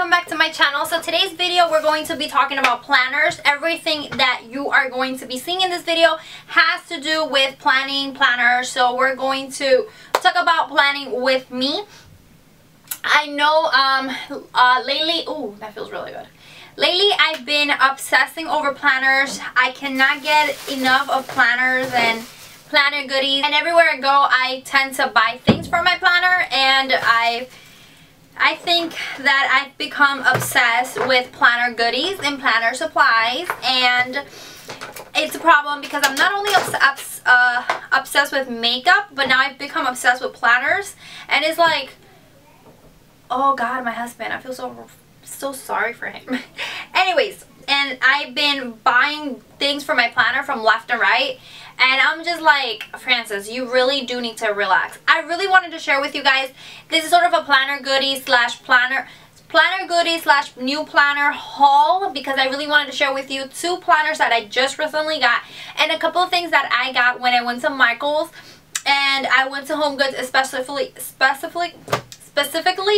welcome back to my channel. So today's video we're going to be talking about planners. Everything that you are going to be seeing in this video has to do with planning, planners. So we're going to talk about planning with me. I know lately, oh that feels really good. Lately I've been obsessing over planners. I cannot get enough of planners and planner goodies, and everywhere I go I tend to buy things for my planner, and I think that I've become obsessed with planner goodies and planner supplies, and it's a problem because I'm not only obsessed with makeup, but now I've become obsessed with planners, and it's like, oh God, my husband, I feel so sorry for him. Anyways, and I've been buying things for my planner from left and right, and I'm just like, Francis, you really do need to relax. I really wanted to share with you guys, this is sort of a planner goodie slash planner goodie slash new planner haul, because I really wanted to share with you two planners that I just recently got and a couple of things that I got when I went to Michael's and I went to Home Goods, specifically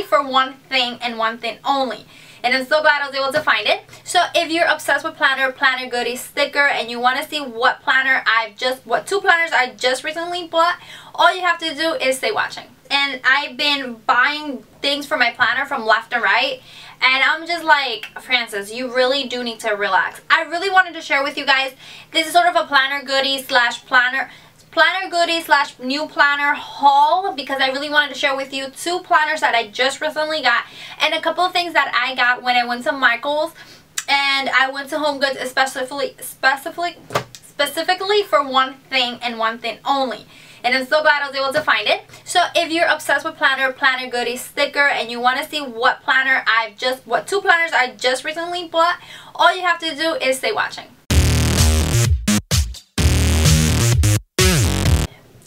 for one thing and one thing only. And I'm so glad I was able to find it. So if you're obsessed with planner goodies sticker, and you want to see what planner what two planners I just recently bought, all you have to do is stay watching. And I've been buying things for my planner from left and right, and I'm just like, Francis, you really do need to relax. I really wanted to share with you guys, this is sort of a planner goodie slash planner goodie slash new planner haul, because I really wanted to share with you two planners that I just recently got and a couple of things that I got when I went to Michael's and I went to Home Goods, specifically for one thing and one thing only. And I'm so glad I was able to find it. So if you're obsessed with planner goodie sticker, and you want to see what planner what two planners I just recently bought, all you have to do is stay watching.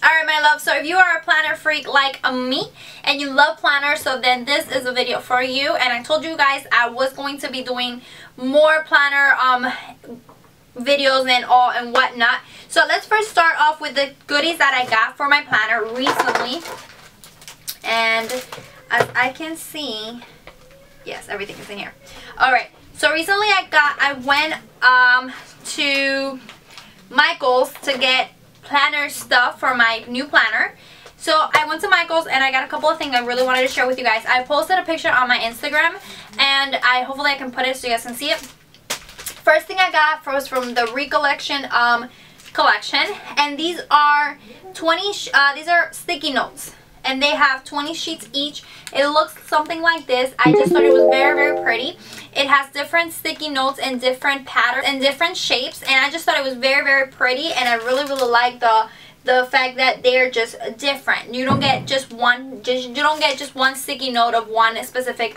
Alright my love, so if you are a planner freak like me and you love planners, so then this is a video for you. And I told you guys I was going to be doing more planner videos and all and whatnot. So let's first start off with the goodies that I got for my planner recently. And as I can see, yes, everything is in here. Alright, so recently I went to Michael's to get planner stuff for my new planner. So I went to Michael's and I got a couple of things I really wanted to share with you guys. I posted a picture on my Instagram, and hopefully I can put it so you guys can see it. First thing I got was from the Recollection collection, and these are these are sticky notes, and they have 20 sheets each. It looks something like this. I just thought it was very, very pretty. It has different sticky notes and different patterns and different shapes, and I just thought it was very, very pretty, and I really, really like the fact that they're just different. You don't get just one, sticky note of one specific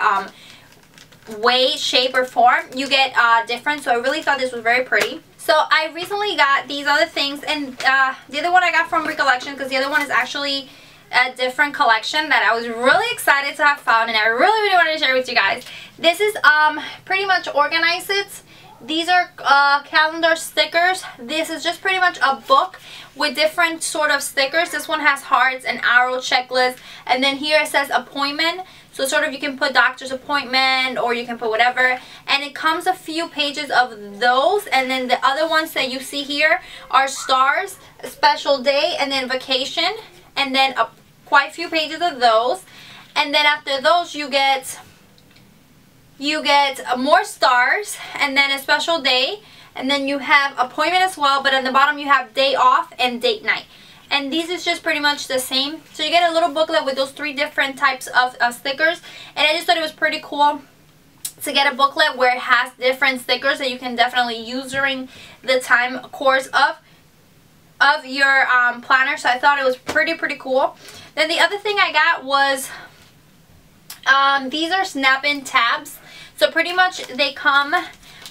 way, shape, or form. You get different, so I really thought this was very pretty. So I recently got these other things, and the other one I got from Recollection, because the other one is actually a different collection that I was really excited to have found, and I really, really wanted to share with you guys. This is pretty much Organize It. These are calendar stickers. This is just pretty much a book with different sort of stickers. This one has hearts and arrow checklist, and then here it says appointment. So sort of you can put doctor's appointment or you can put whatever, and it comes a few pages of those, and then the other ones that you see here are stars, a special day, and then vacation, and then quite a few pages of those, and then after those you get more stars, and then a special day, and then you have appointment as well, but on the bottom you have day off and date night. And these is just pretty much the same, so you get a little booklet with those three different types of stickers, and I just thought it was pretty cool to get a booklet where it has different stickers that you can definitely use during the time course of your planner. So I thought it was pretty cool. Then the other thing I got was these are snap-in tabs, so pretty much they come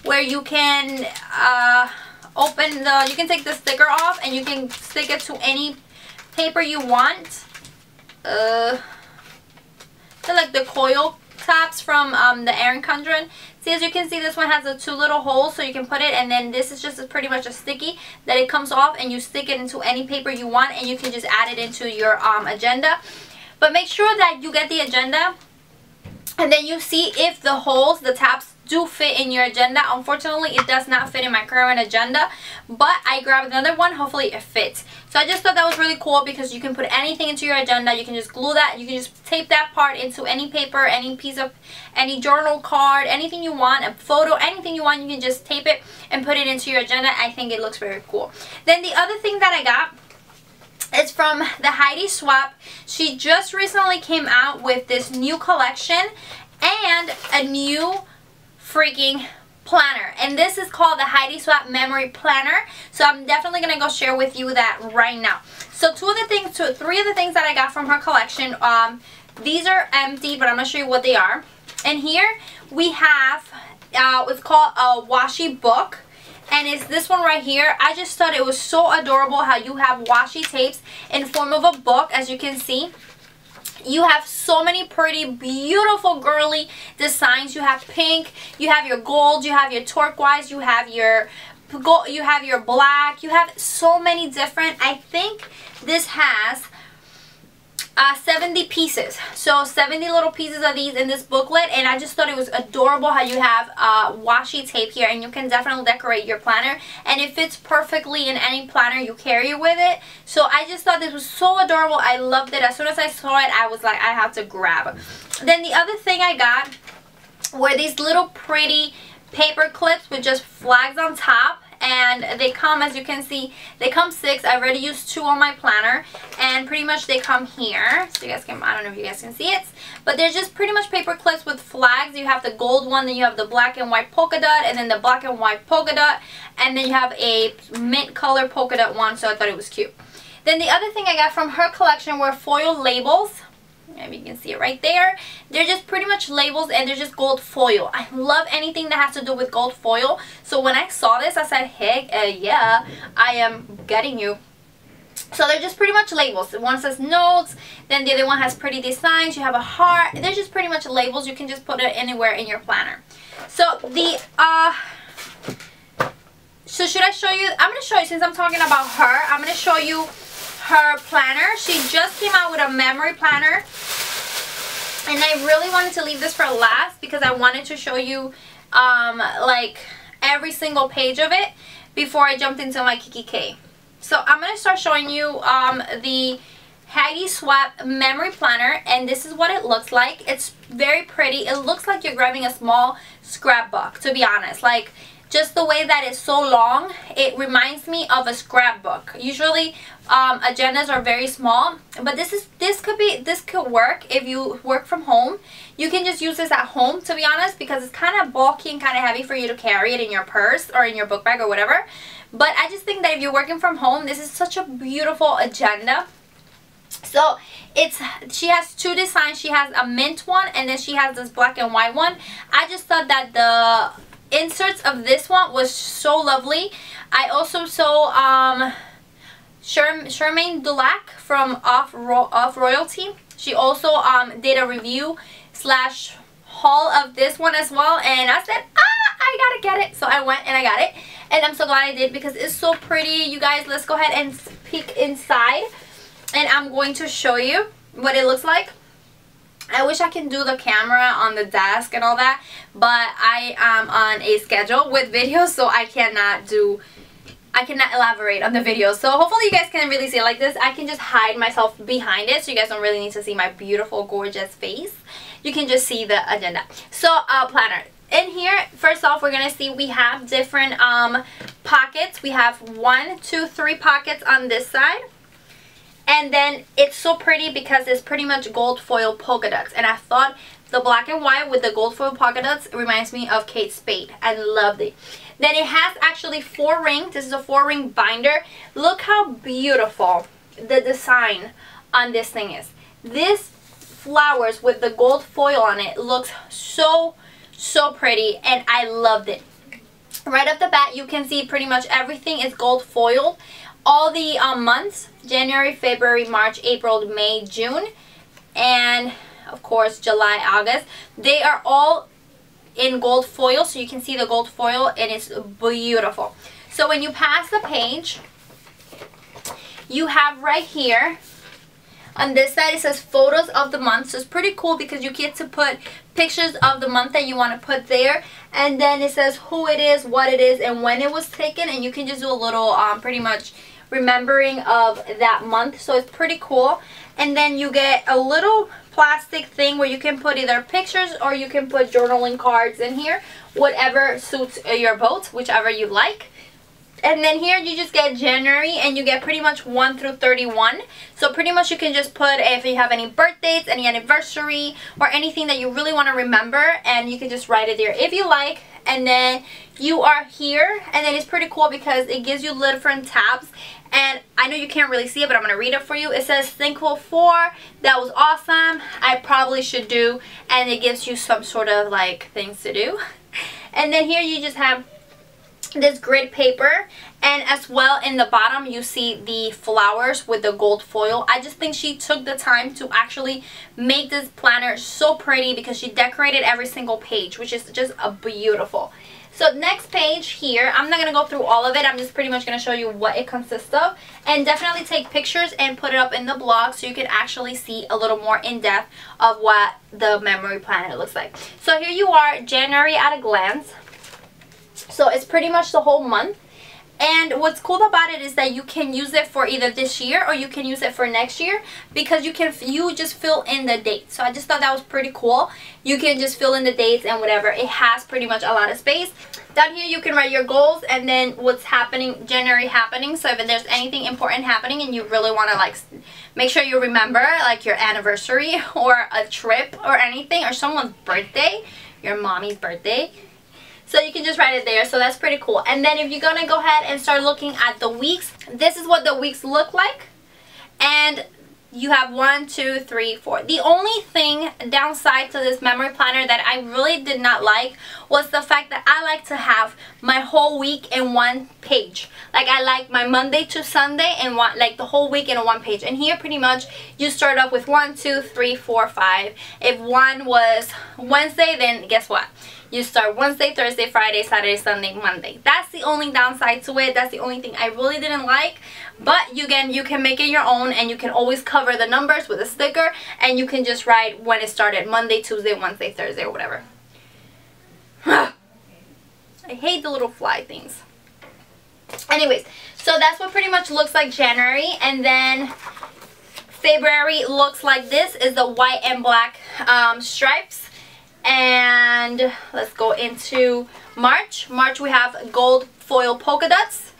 where you can you can take the sticker off and you can stick it to any paper you want. They're like the coil tabs from the Erin Condren. See, as you can see, this one has the two little holes, so you can put it, and then this is just pretty much a sticky that it comes off and you stick it into any paper you want, and you can just add it into your agenda. But make sure that you get the agenda And then you see if the holes, the tabs, do fit in your agenda. Unfortunately, it does not fit in my current agenda, but I grabbed another one. Hopefully it fits. So I just thought that was really cool because you can put anything into your agenda. You can just glue that, you can just tape that part into any paper, any piece of, any journal card, anything you want, a photo, anything you want. You can just tape it and put it into your agenda. I think it looks very cool. Then the other thing that I got, it's from the Heidi Swapp. She just recently came out with this new collection and a new freaking planner, and this is called the Heidi Swapp Memory Planner. So I'm definitely gonna go share with you that right now. So three of the things that I got from her collection, these are empty, but I'm gonna show you what they are. And here we have it's called a washi book, and it's this one right here. I just thought it was so adorable how you have washi tapes in form of a book. As you can see, you have so many pretty, beautiful, girly designs. You have pink, you have your gold, you have your turquoise, you have your gold, you have your black, you have so many different. I think this has 70 pieces, so 70 little pieces of these in this booklet. And I just thought it was adorable how you have washi tape here, and you can definitely decorate your planner, and it fits perfectly in any planner you carry with it. So I just thought this was so adorable. I loved it. As soon as I saw it, I was like, I have to grab it. Then the other thing I got were these little pretty paper clips with just flags on top. And they come, as you can see, they come 6. I've already used 2 on my planner, and pretty much they come here. So you guys can, I don't know if you guys can see it, but they're just pretty much paper clips with flags. You have the gold one, then you have the black and white polka dot, and then the black and white polka dot, and then you have a mint color polka dot one. So I thought it was cute. Then the other thing I got from her collection were foil labels. Maybe you can see it right there. They're just pretty much labels, and they're just gold foil. I love anything that has to do with gold foil. So when I saw this, I said, heck yeah, I am getting you. So they're just pretty much labels. One says notes, then the other one has pretty designs. You have a heart. They're just pretty much labels. You can just put it anywhere in your planner. So the so should I show you? I'm going to show you, since I'm talking about her, I'm going to show you her planner. She just came out with a memory planner, and I really wanted to leave this for last because I wanted to show you like every single page of it before I jumped into my Kikki.K. So I'm going to start showing you the Heidi Swapp memory planner, and this is what it looks like. It's very pretty. It looks like you're grabbing a small scrapbook, to be honest. Like, just the way that it's so long, it reminds me of a scrapbook. Usually agendas are very small, but this could work if you work from home. You can just use this at home, to be honest, because it's kind of bulky and kind of heavy for you to carry it in your purse or in your book bag or whatever. But I just think that if you're working from home, this is such a beautiful agenda. So she has 2 designs. She has a mint one, and then she has this black and white one. I just thought that the inserts of this one was so lovely. I also saw Shermaine Dulac from Off Royalty. She also did a review / haul of this one as well, and I said, I gotta get it. So I went and I got it, and I'm so glad I did because it's so pretty. You guys, let's go ahead and peek inside, and I'm going to show you what it looks like. I wish I can do the camera on the desk and all that, but I am on a schedule with videos, so I cannot elaborate on the video. So hopefully you guys can really see it like this. I can just hide myself behind it, so you guys don't really need to see my beautiful, gorgeous face. You can just see the agenda. So planner. In here, first off, we're gonna see we have different pockets. We have 1, 2, 3 pockets on this side. And then it's so pretty because it's pretty much gold foil polka dots. And I thought the black and white with the gold foil polka dots reminds me of Kate Spade. I loved it. Then it has actually 4 rings. This is a 4-ring binder. Look how beautiful the design on this thing is. This flowers with the gold foil on it looks so, so pretty, and I loved it. Right off the bat, you can see pretty much everything is gold foiled. All the months, January, February, March, April, May, June, and of course July, August. They are all in gold foil, so you can see the gold foil, and it's beautiful. So when you pass the page, you have right here on this side, it says photos of the month. So it's pretty cool because you get to put pictures of the month that you want to put there, and then it says who it is, what it is, and when it was taken, and you can just do a little pretty much remembering of that month. So it's pretty cool. And then you get a little plastic thing where you can put either pictures or you can put journaling cards in here, whatever suits your boat, whichever you like. And then here you just get January, and you get pretty much 1 through 31. So pretty much you can just put if you have any birthdays, any anniversary, or anything that you really want to remember, and you can just write it there if you like. And then you are here, and then it's pretty cool because it gives you different tabs. And I know you can't really see it, but I'm going to read it for you. It says, thankful for, that was awesome, I probably should do, and it gives you some sort of like things to do. And then here you just have this grid paper, and as well in the bottom you see the flowers with the gold foil. I just think she took the time to actually make this planner so pretty because she decorated every single page, which is just a beautiful. So next page here, I'm not going to go through all of it. I'm just pretty much going to show you what it consists of. And definitely take pictures and put it up in the blog so you can actually see a little more in depth of what the memory planner looks like. So here you are, January at a glance. So it's pretty much the whole month. And what's cool about it is that you can use it for either this year or you can use it for next year, because you just fill in the dates. So I just thought that was pretty cool. You can just fill in the dates and whatever. It has pretty much a lot of space. Down here you can write your goals and then what's happening, January happening. So if there's anything important happening and you really want to like make sure you remember, like your anniversary or a trip or anything, or someone's birthday, your mommy's birthday. So you can just write it there, so that's pretty cool. And then if you're going to go ahead and start looking at the weeks, this is what the weeks look like. And you have 1, 2, 3, 4. The only thing downside to this memory planner that I really did not like was the fact that I like to have my whole week in one page. Like I like my Monday to Sunday and like the whole week in one page. And here pretty much you start off with 1, 2, 3, 4, 5. If one was Wednesday, then guess what? You start Wednesday, Thursday, Friday, Saturday, Sunday, Monday. That's the only downside to it. That's the only thing I really didn't like. But again, you can make it your own, and you can always cover the numbers with a sticker, and you can just write when it started, Monday, Tuesday, Wednesday, Thursday, or whatever. I hate the little fly things. Anyways, so that's what pretty much looks like January. And then February looks like this, is the white and black stripes. And let's go into March. March we have gold foil polka dots.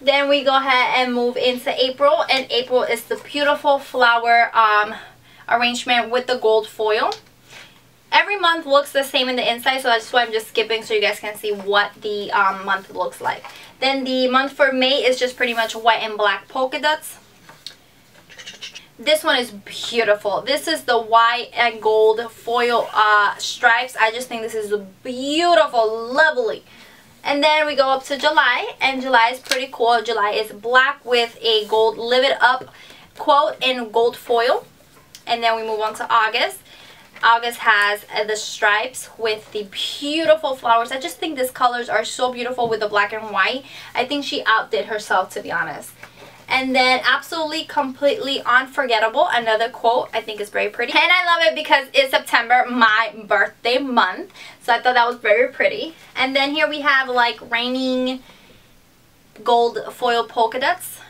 Then we go ahead and move into April, and April is the beautiful flower arrangement with the gold foil. Every month looks the same in the inside, so that's why I'm just skipping so you guys can see what the month looks like. Then the month for May is just pretty much white and black polka dots. This one is beautiful. This is the white and gold foil stripes. I just think this is beautiful, lovely. And then we go up to July, and July is pretty cool. July is black with a gold live it up quote in gold foil. And then we move on to August. August has the stripes with the beautiful flowers. I just think these colors are so beautiful with the black and white. I think she outdid herself, to be honest. And then absolutely, completely unforgettable, another quote. I think it's very pretty. And I love it because it's September, my birthday month. So I thought that was very pretty. And then here we have like raining gold foil polka dots.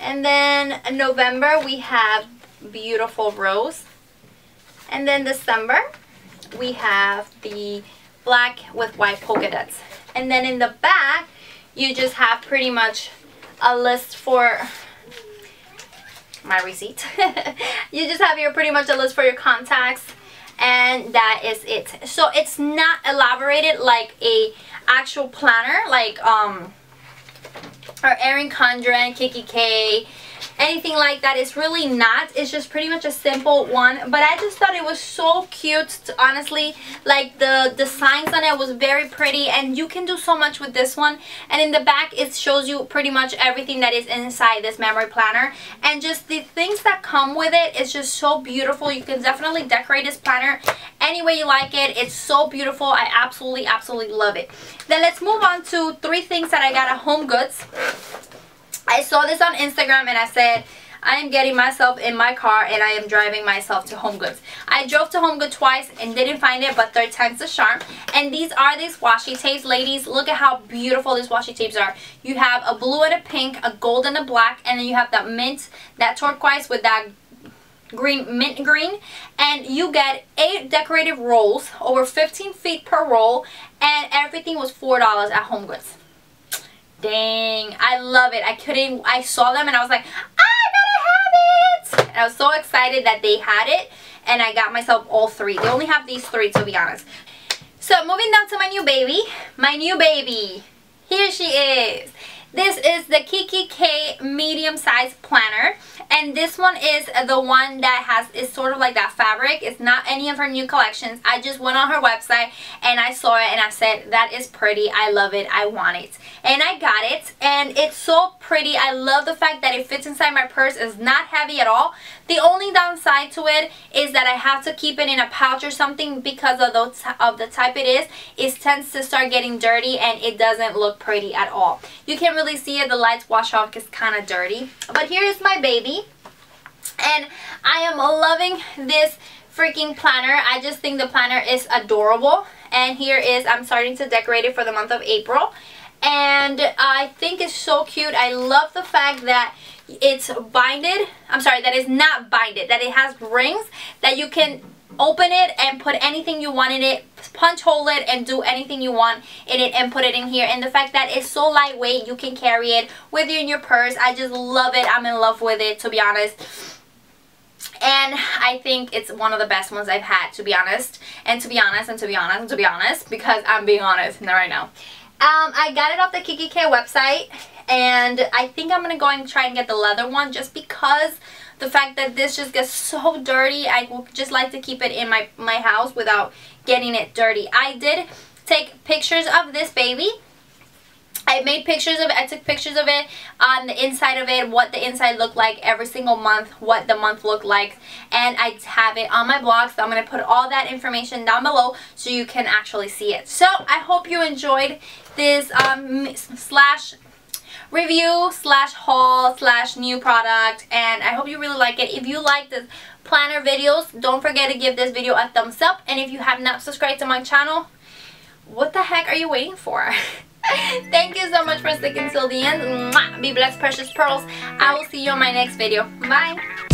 And then in November we have beautiful rose. And then December we have the black with white polka dots. And then in the back you just have pretty much a list for my receipt. You just have your pretty much a list for your contacts, and that is it. So it's not elaborated like a actual planner like or Erin Condren, Kikki.K, anything like that. It's really not. It's just pretty much a simple one, but I just thought it was so cute, honestly. Like the designs on it was very pretty, and you can do so much with this one. And in the back it shows you pretty much everything that is inside this memory planner, and just the things that come with it is just so beautiful. You can definitely decorate this planner any way you like it. It's so beautiful. I absolutely, absolutely love it. Then let's move on to 3 things that I got at HomeGoods. I saw this on Instagram and I said I am getting myself in my car and I am driving myself to Home Goods. I drove to Home Goods twice and didn't find it, but third time's the charm. And these are these washi tapes. Ladies, look at how beautiful these washi tapes are. You have a blue and a pink, a gold and a black, and then you have that mint, that turquoise with that green, mint green, and you get 8 decorative rolls, over 15 feet per roll, and everything was $4 at Home Goods. Dang, I love it. I saw them and I was like, I gotta have it. And I was so excited that they had it, and I got myself all 3. They only have these 3, to be honest. So moving down to my new baby, here she is. This is the Kikki.K medium-sized planner, and this one is the one that is sort of like that fabric. It's not any of her new collections. I just went on her website and I saw it and I said, that is pretty. I love it. I want it. And I got it, and it's so pretty. I love the fact that it fits inside my purse. It's not heavy at all. The only downside to it is that I have to keep it in a pouch or something because of the type it is. It tends to start getting dirty and it doesn't look pretty at all. You can't really see it, the lights wash off, it's kind of dirty, but here is my baby, and I am loving this freaking planner. I just think the planner is adorable, and here is, I'm starting to decorate it for the month of April, and I think it's so cute. I love the fact that it's binded, I'm sorry, that it's not binded, that it has rings, that you can open it and put anything you want in it, punch hole it and do anything you want in it and put it in here. And the fact that it's so lightweight, you can carry it with you in your purse. I just love it. I'm in love with it, to be honest. And I think it's one of the best ones I've had, to be honest. Because I'm being honest right now. I got it off the Kikki.K website, and I think I'm going to go and try and get the leather one, just because the fact that this just gets so dirty, I would just like to keep it in my house without getting it dirty. I did take pictures of this baby. I took pictures of it, on the inside of it, what the inside looked like every single month, what the month looked like, and I have it on my blog, so I'm going to put all that information down below so you can actually see it. So I hope you enjoyed this slash review slash haul slash new product, and I hope you really like it. If you like this planner videos, don't forget to give this video a thumbs up, and if you have not subscribed to my channel, what the heck are you waiting for? Thank you so much for sticking till the end. Mwah! Be blessed, precious pearls. I will see you on my next video. Bye.